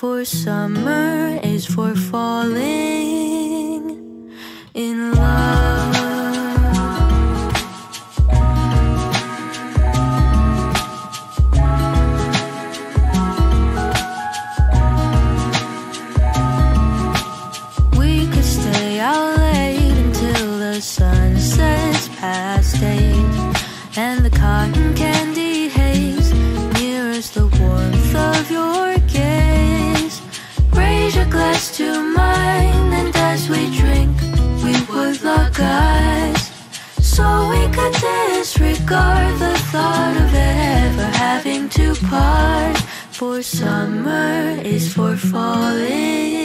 for summer is for falling in love. We could stay out late until the sun sets past 8 and the cotton candy haze mirrors the warmth of your gaze. Raise your glass to mine, and as we drink, we would lock eyes, so we could disregard the thought of ever having to part. For summer is for falling.